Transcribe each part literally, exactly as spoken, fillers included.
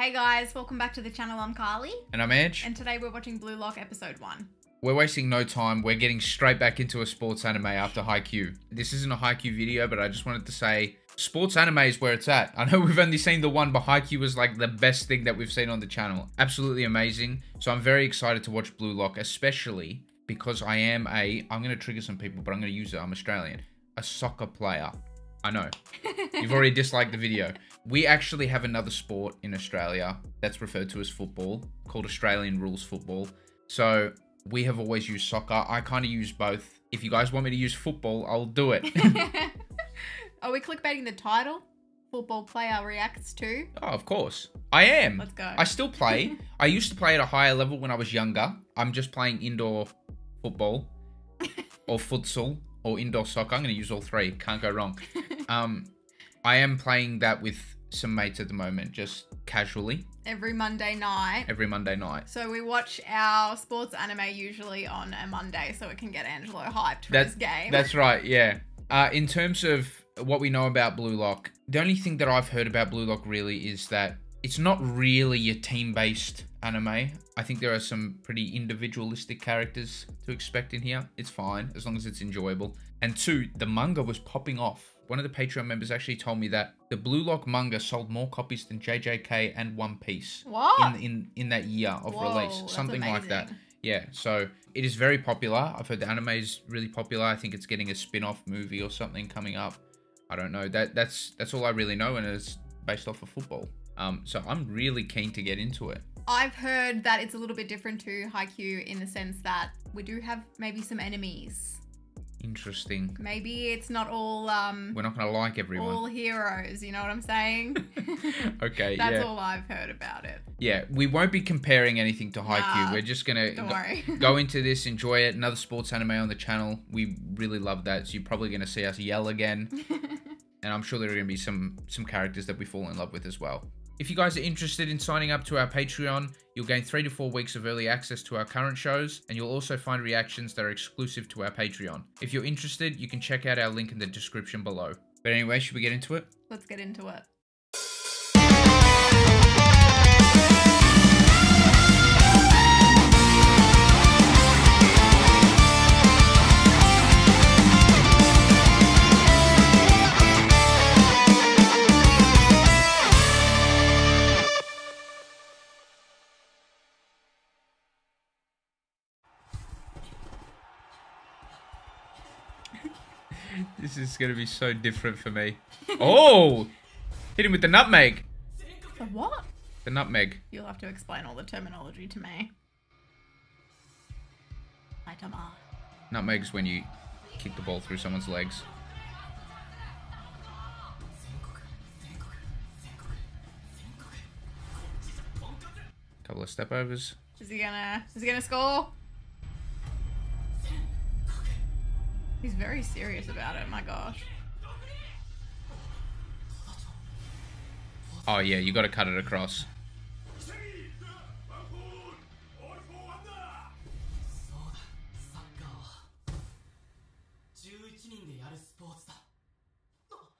Hey guys, welcome back to the channel. I'm Carlie. And I'm Ange. And today we're watching Blue Lock episode one. We're wasting no time. We're getting straight back into a sports anime after Haikyuu. This isn't a Haikyuu video, but I just wanted to say sports anime is where it's at. I know we've only seen the one, but Haikyuu was like the best thing that we've seen on the channel. Absolutely amazing. So I'm very excited to watch Blue Lock, especially because I am a, I'm going to trigger some people, but I'm going to use it. I'm Australian, a soccer player. I know. You've already disliked the video. We actually have another sport in Australia that's referred to as football, called Australian rules football. So we have always used soccer. I kind of use both. If you guys want me to use football, I'll do it. Are we clickbaiting the title? Football player reacts to? Oh, of course. I am. Let's go. I still play. I used to play at a higher level when I was younger. I'm just playing indoor football or futsal or indoor soccer. I'm going to use all three. Can't go wrong. Um, I am playing that with some mates at the moment, just casually. Every Monday night. Every Monday night. So we watch our sports anime usually on a Monday so it can get Angelo hyped for that's, his game. That's right, yeah. Uh, in terms of what we know about Blue Lock, the only thing that I've heard about Blue Lock really is that it's not really a team-based anime. I think there are some pretty individualistic characters to expect in here. It's fine, as long as it's enjoyable. And two, the manga was popping off. One of the Patreon members actually told me that the Blue Lock manga sold more copies than J J K and One Piece in, in, in that year of Whoa, release. Something amazing. Like that. Yeah, so it is very popular. I've heard the anime is really popular. I think it's getting a spin-off movie or something coming up. I don't know. That That's that's all I really know, and it's based off of football. Um, so I'm really keen to get into it. I've heard that it's a little bit different to Haikyuu in the sense that we do have maybe some enemies. Interesting. Maybe it's not all um we're not gonna like everyone, all heroes, you know what I'm saying? Okay. That's yeah. all I've heard about it. Yeah, we won't be comparing anything to Haikyuu. Nah, we're just gonna don't go, worry. Go into this, enjoy it. Another sports anime on the channel. We really love that, so you're probably gonna see us yell again. And I'm sure there are gonna be some some characters that we fall in love with as well. If you guys are interested in signing up to our Patreon, you'll gain three to four weeks of early access to our current shows, and you'll also find reactions that are exclusive to our Patreon. If you're interested, you can check out our link in the description below. But anyway, should we get into it? Let's get into it. This is going to be so different for me. Oh! Hit him with the nutmeg. The what? The nutmeg. You'll have to explain all the terminology to me. Nutmeg's when you kick the ball through someone's legs. Couple of step overs. Is he gonna? Is he gonna score? He's very serious about it, my gosh. Oh yeah, you gotta cut it across.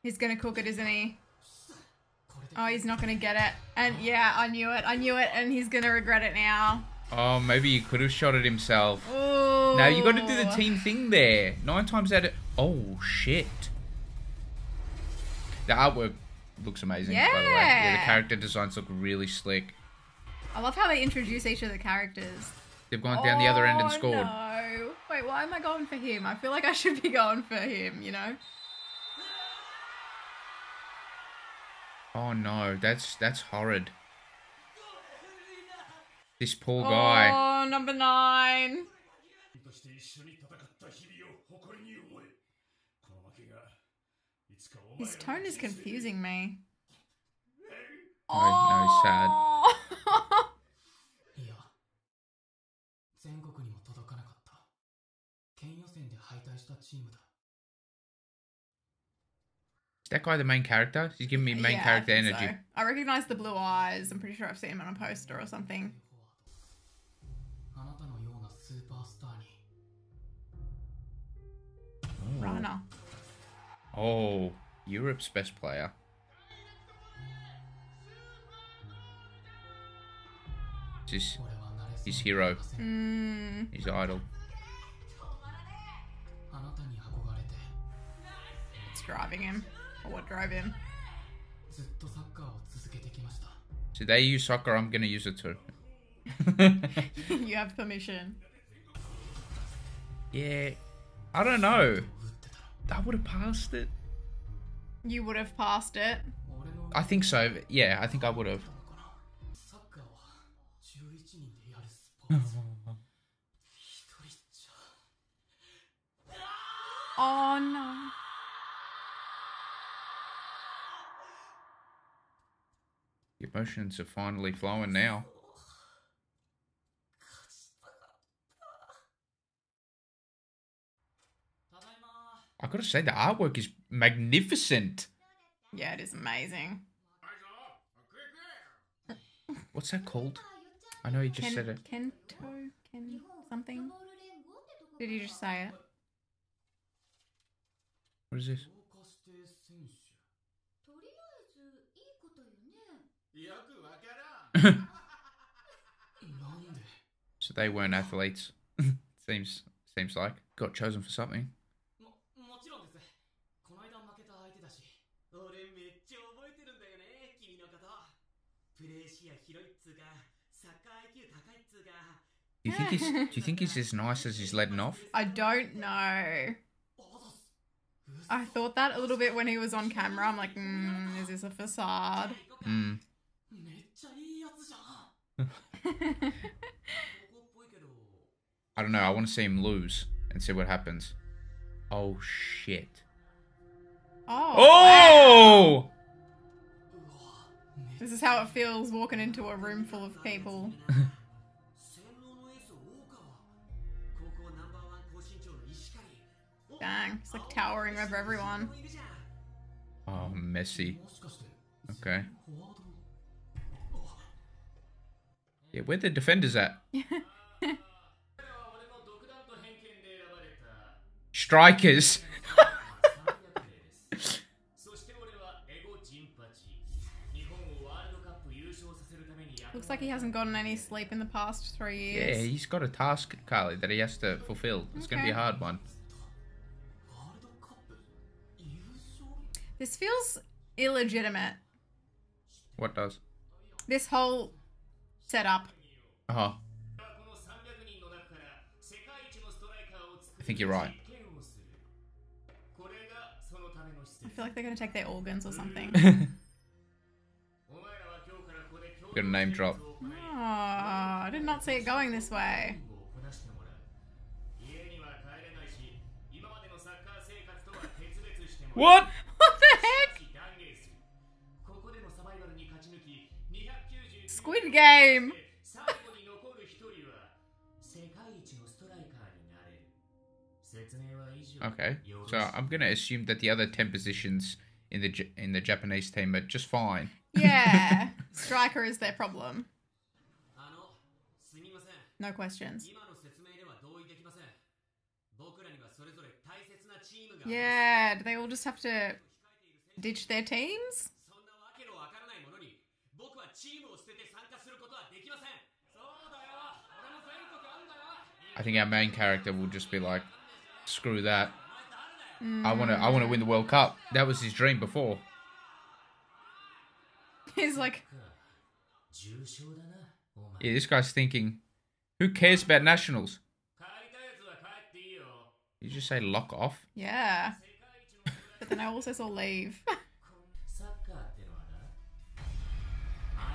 He's gonna cook it, isn't he? Oh, he's not gonna get it. And yeah, I knew it, I knew it, and he's gonna regret it now. Oh, maybe he could have shot it himself. Ooh. Now you got to do the team thing there. Nine times out of... Oh, shit. The artwork looks amazing, yeah. by the way. Yeah, the character designs look really slick. I love how they introduce each of the characters. They've gone oh, down the other end and scored. No. Wait, why am I going for him? I feel like I should be going for him, you know? Oh, no. That's, that's horrid. This poor guy. Oh, number nine. His tone is confusing me. No, oh, no, sad. Is that guy the main character? He's giving me main yeah, character I energy. So. I recognize the blue eyes. I'm pretty sure I've seen him on a poster or something. Runner. Oh, Europe's best player. He's his hero. Mm. His idol. It's driving him. Or what drove him? So they use soccer, I'm gonna use it too. You have permission. Yeah. I don't know. I would have passed it. You would have passed it? I think so. Yeah, I think I would have. Oh no. The emotions are finally flowing now. I gotta say, the artwork is magnificent. Yeah, it is amazing. What's that called? I know you just Ken, said it. Kento? Ken... something? Did you just say it? What is this? So they weren't athletes. seems, seems like. Got chosen for something. Do you think he's? Do you think he's as nice as he's letting off? I don't know. I thought that a little bit when he was on camera. I'm like, mm, is this a facade? Mm. I don't know. I want to see him lose and see what happens. Oh shit! Oh! Oh! Wow. This is how it feels walking into a room full of people. Dang, it's like towering over everyone. Oh, Messi. Okay. Yeah, where the defenders at? Strikers. Looks like he hasn't gotten any sleep in the past three years. Yeah, he's got a task, Carlie, that he has to fulfill. It's okay. Going to be a hard one. This feels illegitimate. What does? This whole setup. Uh-huh. I think you're right. I feel like they're going to take their organs or something. Got a name drop. Oh, I did not see it going this way. What? What the heck? Squid Game. Okay, so I'm gonna assume that the other ten positions in the J in the Japanese team are just fine. Yeah. Striker is their problem. No questions. Yeah, do they all just have to ditch their teams? I think our main character will just be like, screw that. Mm. I wanna I wanna win the World Cup. That was his dream before. He's like... Yeah, this guy's thinking, who cares about nationals? You just say lock off? Yeah. But then I also saw leave.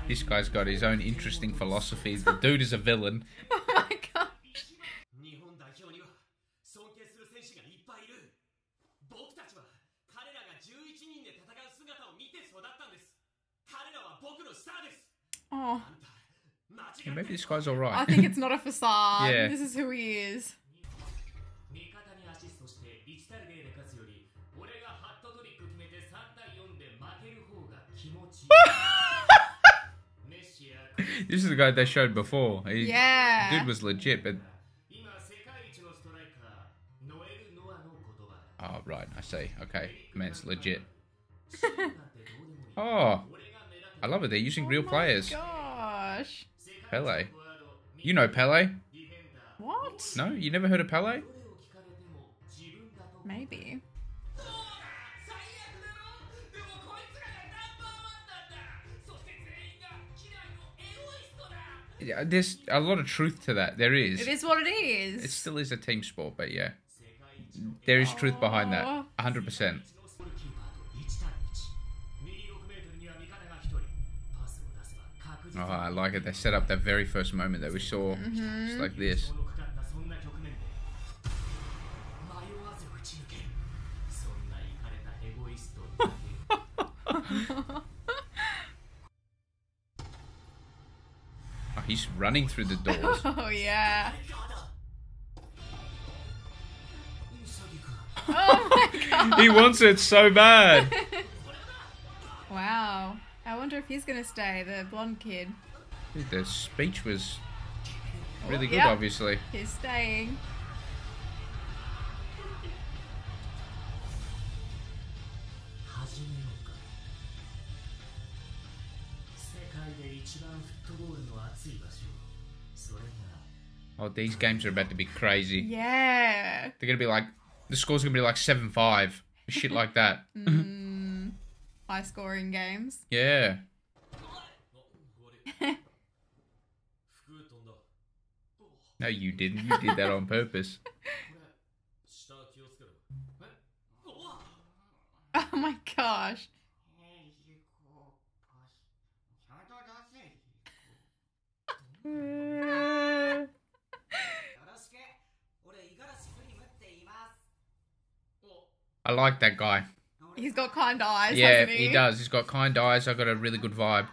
This guy's got his own interesting philosophy. The dude is a villain. Oh my gosh. Oh. Yeah, maybe this guy's alright. I think it's not a facade. Yeah. This is who he is. This is the guy they showed before. He, yeah. Dude was legit, but... Oh, right. I see. Okay. Man's legit. Oh. I love it. They're using oh real my players. Gosh. Pelé. You know Pelé. What? No? You never heard of Pelé? Maybe. Yeah, there's a lot of truth to that. There is. It is what it is. It still is a team sport, but yeah. There is truth behind that. one hundred percent. Oh, I like it. They set up that very first moment that we saw. Mm-hmm. It's like this. Oh, he's running through the doors. Oh, yeah. Oh, my God. He wants it so bad. Wow. I wonder if he's gonna stay, the blonde kid. Dude, the speech was really good, yep. Obviously. He's staying. Oh, these games are about to be crazy. Yeah. They're gonna be like, the score's gonna be like seven five. Shit like that. Mm. High-scoring games. Yeah. No, you didn't. You did that on purpose. Oh my gosh. I like that guy. He's got kind eyes, yeah, hasn't he? Yeah, he does. He's got kind eyes. I've got a really good vibe.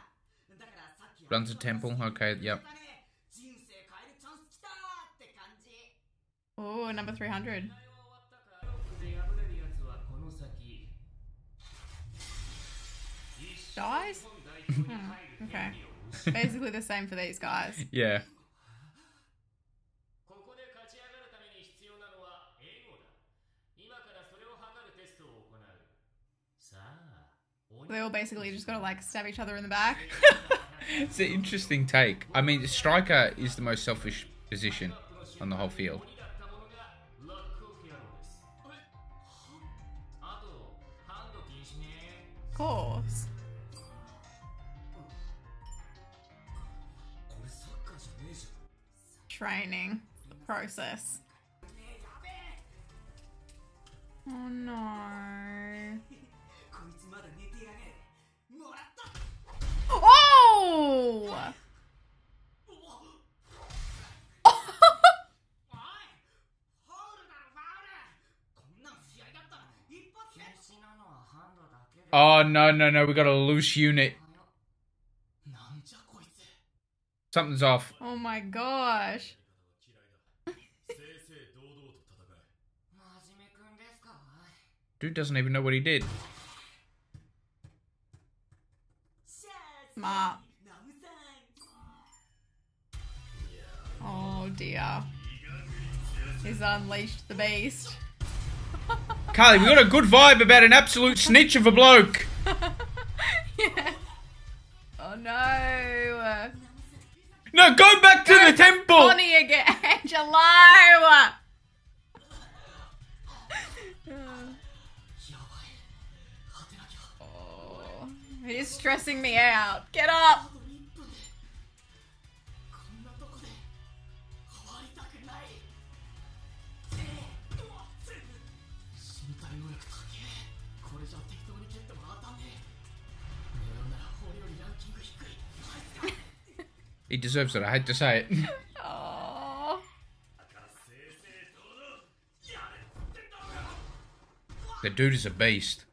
Runs a temple. Okay, yep. Oh, number three hundred. Dies? Oh, okay. Basically the same for these guys. Yeah. They all basically just got to, like, stab each other in the back. It's an interesting take. I mean, striker is the most selfish position on the whole field. Of course. Training. The process. Oh, no. Oh! Oh, no, no, no. We got a loose unit. Something's off. Oh, my gosh. Dude doesn't even know what he did. Smart. Oh dear. He's unleashed the beast. Carlie, we got a good vibe about an absolute snitch of a bloke. Yeah. Oh no. No, go back to go the temple. Bonnie again. Angelo. Oh, it is stressing me out. Get up. He deserves it, I had to say it. Oh. The dude is a beast.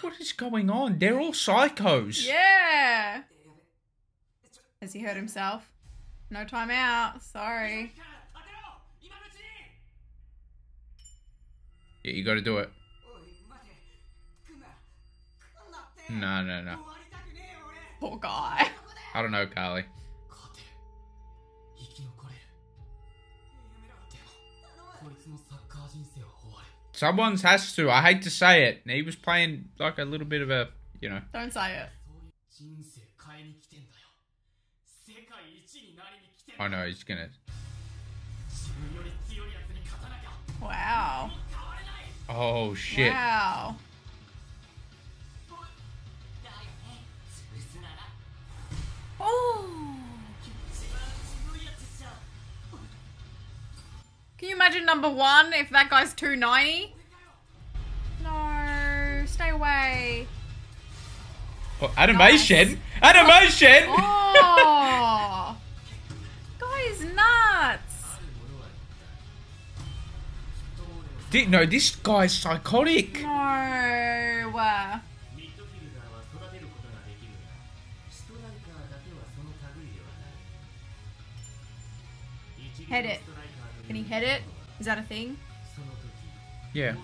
What is going on? They're all psychos. Yeah. Has he hurt himself? No time out, sorry. Yeah, you gotta do it. No, no, no. Poor guy. I don't know, Carlie. Someone has to. I hate to say it. He was playing like a little bit of a, you know. Don't say it. Oh no, he's gonna. Wow. Oh shit. Wow. Oh. Can you imagine number one if that guy's two ninety? No, stay away. Oh, animation! Nice. Animation! Oh! Guy's nuts! Did, no, this guy's psychotic! No! Head it. Can he head it? Is that a thing? Yeah.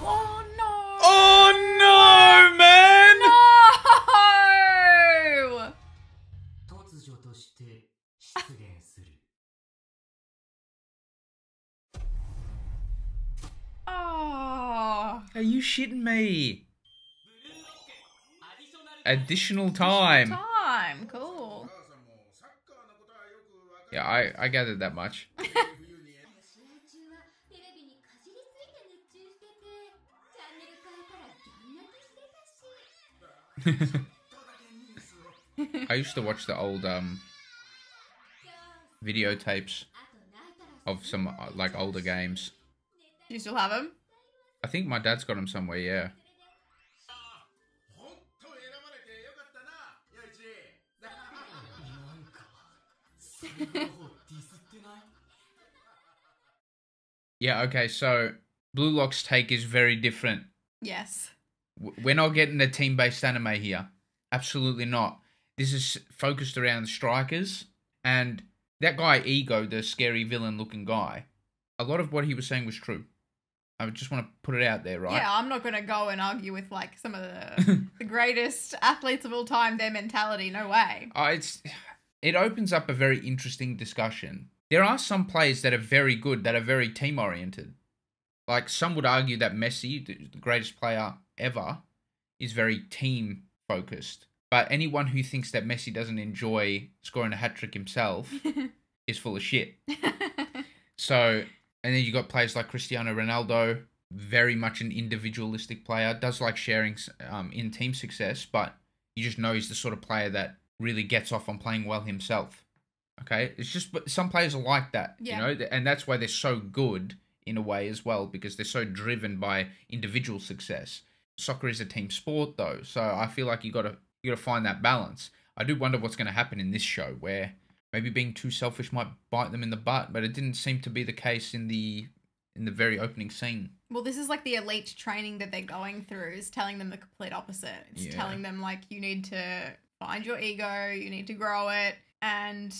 Oh no! Oh no, man! No! Oh! Are you shitting me? Additional time. Additional time, cool. Yeah, I I gathered that much. I used to watch the old um videotapes of some like older games. Do you still have them? I think my dad's got them somewhere. Yeah. Yeah. Okay. So Blue Lock's take is very different. Yes. We're not getting a team-based anime here. Absolutely not. This is focused around strikers. And that guy, Ego, the scary villain-looking guy, a lot of what he was saying was true. I just want to put it out there, right? Yeah, I'm not going to go and argue with, like, some of the, the greatest athletes of all time, their mentality. No way. Uh, it's, it opens up a very interesting discussion. There are some players that are very good, that are very team-oriented. Like, some would argue that Messi, the greatest player ever, is very team focused, but anyone who thinks that Messi doesn't enjoy scoring a hat trick himself is full of shit. So, and then you got players like Cristiano Ronaldo, very much an individualistic player, does like sharing um, in team success, but you just know he's the sort of player that really gets off on playing well himself. Okay, it's just but some players are like that, yeah. You know, and that's why they're so good in a way as well, because they're so driven by individual success. Soccer is a team sport, though, so I feel like you gotta you gotta find that balance. I do wonder what's gonna happen in this show, where maybe being too selfish might bite them in the butt, but it didn't seem to be the case in the in the very opening scene. Well, this is like the elite training that they're going through is telling them the complete opposite. It's yeah. telling them like you need to find your ego, you need to grow it, and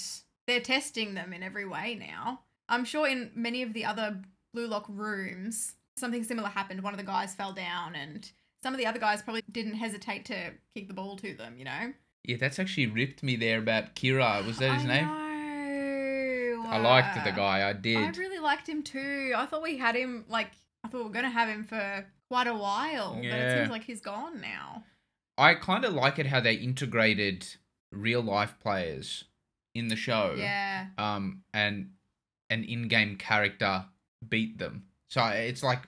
they're testing them in every way now. I'm sure in many of the other Blue Lock rooms, something similar happened. One of the guys fell down and some of the other guys probably didn't hesitate to kick the ball to them, you know? Yeah, that's actually ripped me there about Kira. Was that his I name? Know. I liked uh, the guy. I did. I really liked him too. I thought we had him, like, I thought we were going to have him for quite a while. Yeah. But it seems like he's gone now. I kind of like it how they integrated real-life players in the show. Yeah. Um, and an in-game character beat them. So it's like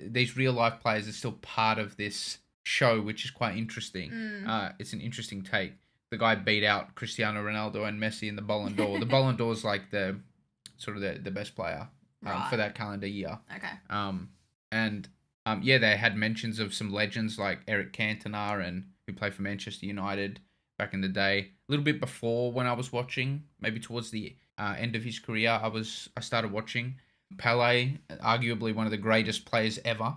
these real life players are still part of this show, which is quite interesting. Mm. Uh, it's an interesting take. The guy beat out Cristiano Ronaldo and Messi in the Ballon d'Or. The Ballon d'Or is like the sort of the, the best player um, right. for that calendar year. Okay. Um, and um, yeah, they had mentions of some legends like Eric Cantona and who played for Manchester United back in the day. A little bit before when I was watching, maybe towards the uh, end of his career, I was I started watching. Pelé, arguably one of the greatest players ever,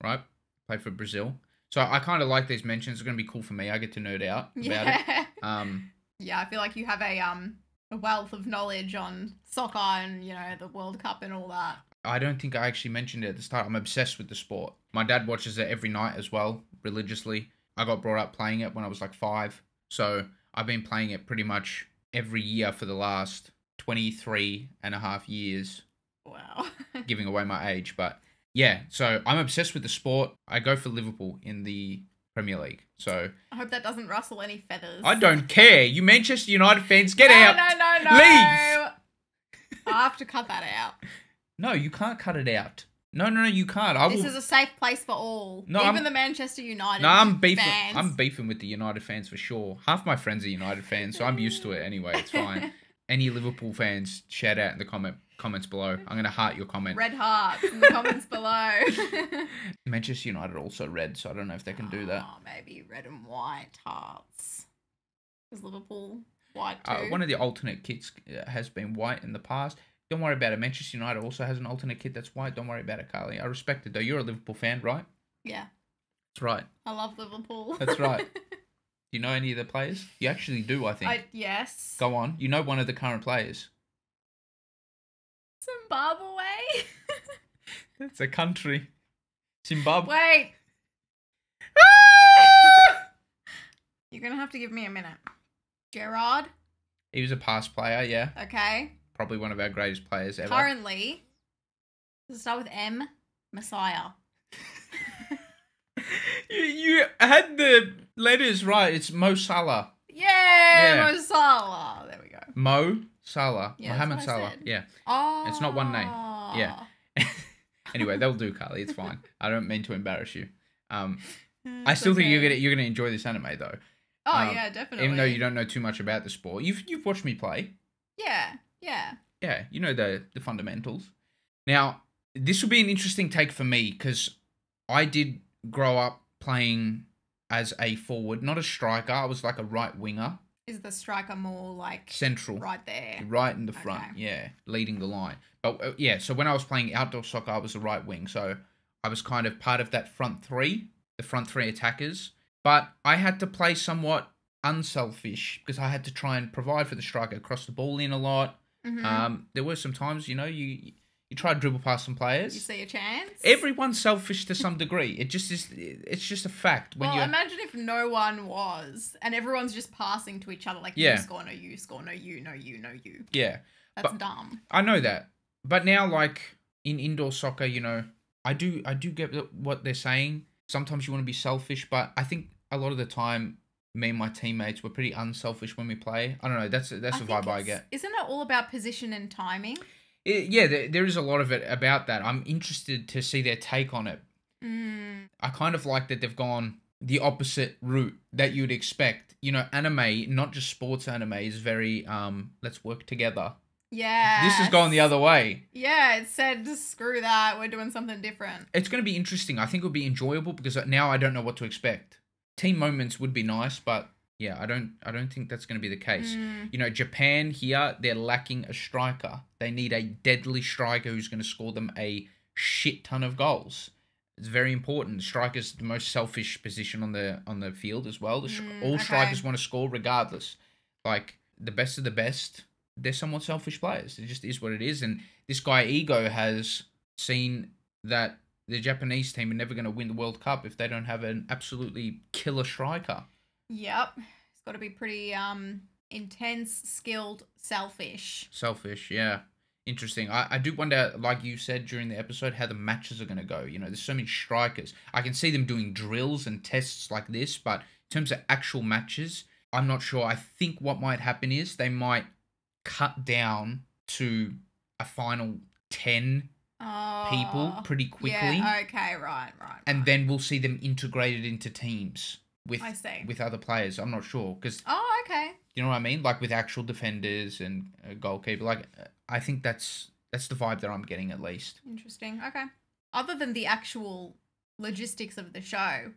right? Played for Brazil. So I kind of like these mentions. It's going to be cool for me. I get to nerd out about yeah. it. Um, yeah, I feel like you have a um a wealth of knowledge on soccer and, you know, the World Cup and all that. I don't think I actually mentioned it at the start. I'm obsessed with the sport. My dad watches it every night as well, religiously. I got brought up playing it when I was like five. So I've been playing it pretty much every year for the last twenty-three and a half years. Wow. Giving away my age, but yeah, so I'm obsessed with the sport. I go for Liverpool in the Premier League. So I hope that doesn't rustle any feathers. I don't care. You Manchester United fans, get no, out. No, no, no. Leave. I have to cut that out. No, you can't cut it out. No, no, no, you can't. I this will... is a safe place for all. No, even I'm... the Manchester United no, I'm beefing... fans. I'm beefing with the United fans for sure. Half my friends are United fans, so I'm used to it anyway. It's fine. Any Liverpool fans, shout out in the comment comments below. I'm going to heart your comment. Red hearts in the comments below. Manchester United also red, so I don't know if they can oh, do that. Oh, maybe red and white hearts. Is Liverpool white too? Uh, one of the alternate kits has been white in the past. Don't worry about it. Manchester United also has an alternate kit that's white. Don't worry about it, Carlie. I respect it, though. You're a Liverpool fan, right? Yeah. That's right. I love Liverpool. That's right. Do you know any of the players? You actually do, I think. I, yes. Go on. You know one of the current players. Zimbabwe? That's a country. Zimbabwe. Wait. You're going to have to give me a minute. Gerard? He was a past player, yeah. Okay. Probably one of our greatest players ever. Currently, does it start with M? Messiah. you, you had the letters right. It's Mo Salah. Yeah, yeah. Mo Salah. There we go. Mo Salah. Yeah, Mohammed Salah. Said. Yeah. Oh. It's not one name. Yeah. Anyway, they'll do, Carlie. It's fine. I don't mean to embarrass you. Um, I still okay. think you're gonna you're gonna enjoy this anime though. Oh um, yeah, definitely. Even though you don't know too much about the sport, you've you've watched me play. Yeah. Yeah. Yeah, you know the the fundamentals. Now, this will be an interesting take for me because I did grow up playing as a forward, not a striker. I was like a right winger. Is the striker more like central? Right there. Right in the front, okay. Yeah, leading the line. But uh, yeah, so when I was playing outdoor soccer, I was a right wing. So I was kind of part of that front three, the front three attackers. But I had to play somewhat unselfish because I had to try and provide for the striker, cross the ball in a lot. Mm-hmm. Um, there were some times, you know, you you try to dribble past some players. You see a chance. Everyone's selfish to some degree. It just is. It's just a fact. When well, you imagine if no one was, and everyone's just passing to each other, like yeah. you score, no you score, no you, no you, no you. Yeah, that's but, dumb. I know that, but now like in indoor soccer, you know, I do I do get what they're saying. Sometimes you want to be selfish, but I think a lot of the time. Me and my teammates were pretty unselfish when we play. I don't know. That's that's the vibe I get. Isn't it all about position and timing? It, yeah, there, there is a lot of it about that. I'm interested to see their take on it. Mm. I kind of like that they've gone the opposite route that you'd expect. You know, anime, not just sports anime, is very um, let's work together. Yeah. This has gone the other way. Yeah, it said, screw that. We're doing something different. It's going to be interesting. I think it'll be enjoyable because now I don't know what to expect. Team moments would be nice, but yeah, I don't I don't think that's going to be the case. Mm. You know, Japan here, they're lacking a striker. They need a deadly striker who's going to score them a shit ton of goals. It's very important. Striker's the most selfish position on the on the field as well. The, mm, all okay. strikers want to score regardless. Like, the best of the best, they're somewhat selfish players. It just is what it is. And this guy, Ego, has seen that the Japanese team are never going to win the World Cup if they don't have an absolutely killer striker. Yep. It's got to be pretty um, intense, skilled, selfish. Selfish, yeah. Interesting. I, I do wonder, like you said during the episode, how the matches are going to go. You know, there's so many strikers. I can see them doing drills and tests like this, but in terms of actual matches, I'm not sure. I think what might happen is they might cut down to a final ten Oh, people pretty quickly. Yeah, okay, right, right. And right. then we'll see them integrated into teams with I see. with other players. I'm not sure because oh, okay. You know what I mean? Like with actual defenders and a goalkeeper. Like I think that's that's the vibe that I'm getting at least. Interesting. Okay. Other than the actual logistics of the show,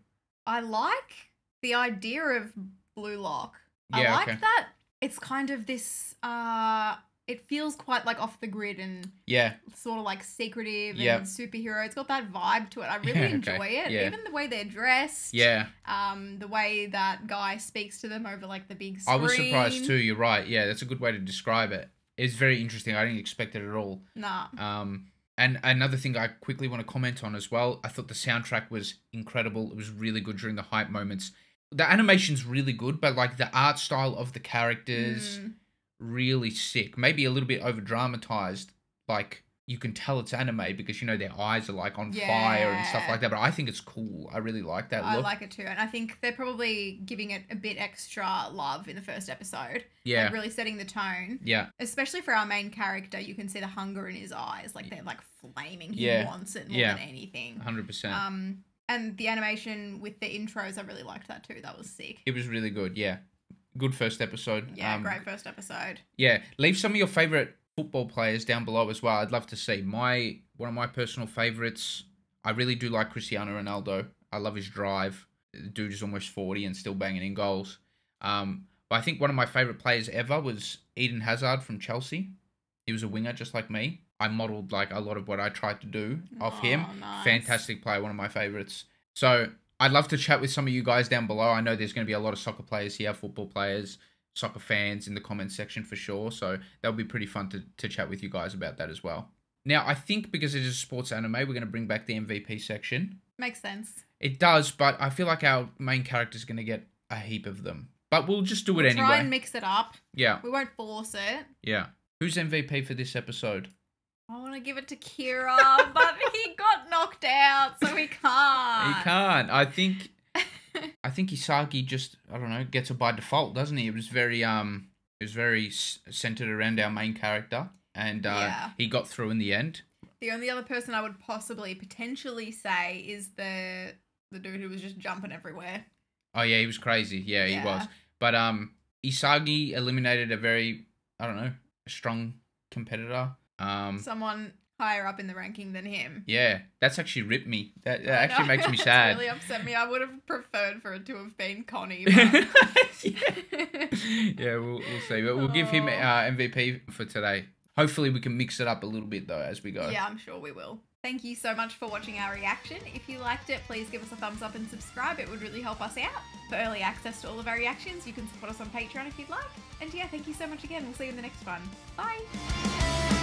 I like the idea of Blue Lock. I yeah, like okay. that. It's kind of this uh it feels quite like off the grid and yeah, sort of like secretive yep. and superhero. It's got that vibe to it. I really yeah, enjoy okay. it. Yeah. Even the way they're dressed. Yeah. Um, the way that guy speaks to them over like the big screen. I was surprised too. You're right. Yeah, that's a good way to describe it. It's very interesting. I didn't expect it at all. Nah. Um, and another thing I quickly want to comment on as well. I thought the soundtrack was incredible. It was really good during the hype moments. The animation's really good, but like the art style of the characters. Mm. Really sick, maybe a little bit over dramatized, like you can tell it's anime because, you know, their eyes are, like, on yeah. fire and stuff like that. But I think it's cool. I really like that I look. I like it too. And I think they're probably giving it a bit extra love in the first episode. Yeah. Like, really setting the tone. Yeah. Especially for our main character, you can see the hunger in his eyes. Like, they're, like, flaming. He yeah. wants it more yeah. than anything. one hundred percent. Um, and the animation with the intros, I really liked that too. That was sick. It was really good, yeah. Good first episode. Yeah, um, great first episode. Yeah. Leave some of your favourite football players down below as well. I'd love to see. My one of my personal favorites, I really do like Cristiano Ronaldo. I love his drive. The dude is almost forty and still banging in goals. Um, but I think one of my favorite players ever was Eden Hazard from Chelsea. He was a winger just like me. I modeled like a lot of what I tried to do off oh, him. Nice. Fantastic player, one of my favorites. So I'd love to chat with some of you guys down below. I know there's going to be a lot of soccer players here, football players, soccer fans in the comments section for sure. So that'll be pretty fun to, to chat with you guys about that as well. Now, I think because it is sports anime, we're going to bring back the M V P section. Makes sense. It does, but I feel like our main character is going to get a heap of them. But we'll just do it we'll anyway. Try and mix it up. Yeah. We won't force it. Yeah. Who's M V P for this episode? I want to give it to Kira, but he got knocked out, so he can't. He can't. I think... I think Isagi just, I don't know, gets it by default, doesn't he? It was very, um, it was very s centered around our main character, and uh, yeah. he got through in the end. The only other person I would possibly potentially say is the the dude who was just jumping everywhere. Oh yeah, he was crazy. Yeah, yeah. he was. But um, Isagi eliminated a very, I don't know, a strong competitor. Um, someone higher up in the ranking than him. Yeah, that's actually ripped me. That, that actually makes me sad. It really upset me. I would have preferred for it to have been Connie. But... yeah. yeah, we'll, we'll see. But we'll oh. give him uh, M V P for today. Hopefully we can mix it up a little bit, though, as we go. Yeah, I'm sure we will. Thank you so much for watching our reaction. If you liked it, please give us a thumbs up and subscribe. It would really help us out. For early access to all of our reactions, you can support us on Patreon if you'd like. And yeah, thank you so much again. We'll see you in the next one. Bye.